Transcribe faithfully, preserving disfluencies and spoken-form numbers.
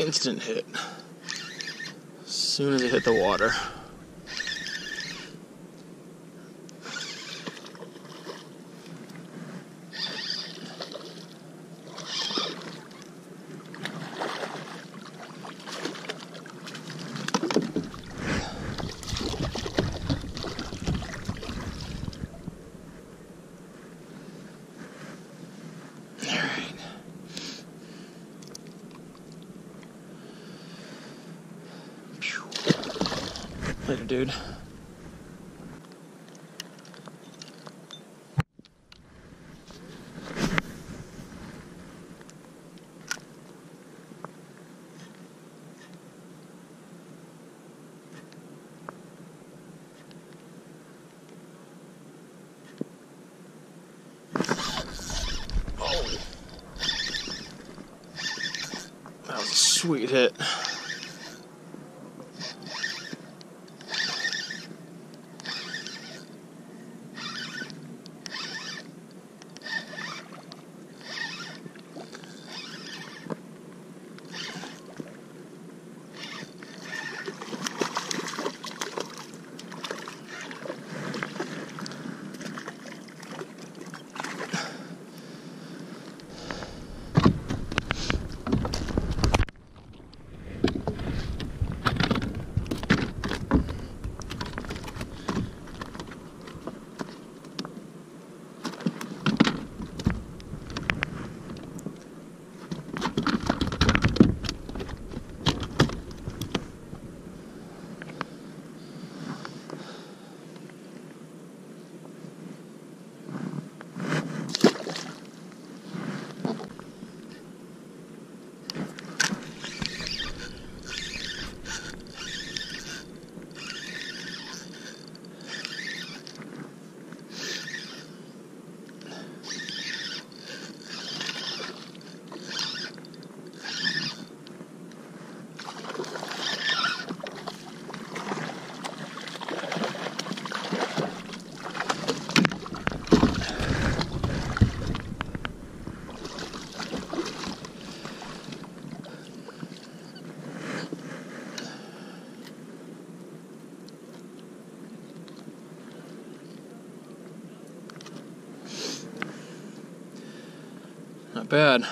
instant hit as soon as it hit the water. Later, dude. Oh. That was a sweet hit. Not bad.